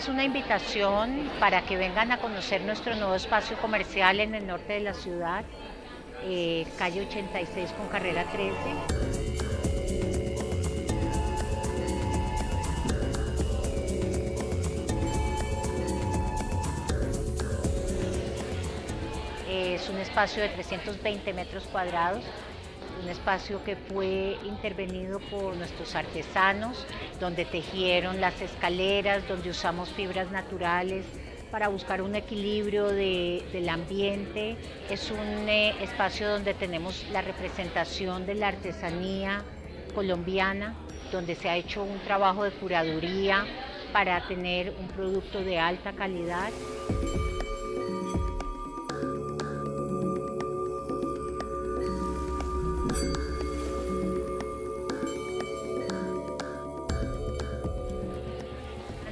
es una invitación para que vengan a conocer nuestro nuevo espacio comercial en el norte de la ciudad, calle 86 con carrera 13. Es un espacio de 320 metros cuadrados, un espacio que fue intervenido por nuestros artesanos, donde tejieron las escaleras, donde usamos fibras naturales para buscar un equilibrio del ambiente. Es un espacio donde tenemos la representación de la artesanía colombiana, donde se ha hecho un trabajo de curaduría para tener un producto de alta calidad.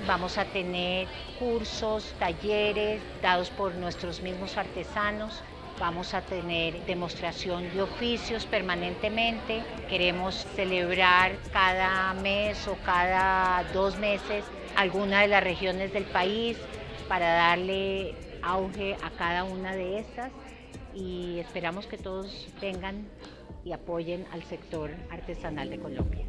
Vamos a tener cursos, talleres dados por nuestros mismos artesanos, vamos a tener demostración de oficios permanentemente. Queremos celebrar cada mes o cada 2 meses alguna de las regiones del país para darle auge a cada una de estas y esperamos que todos vengan y apoyen al sector artesanal de Colombia.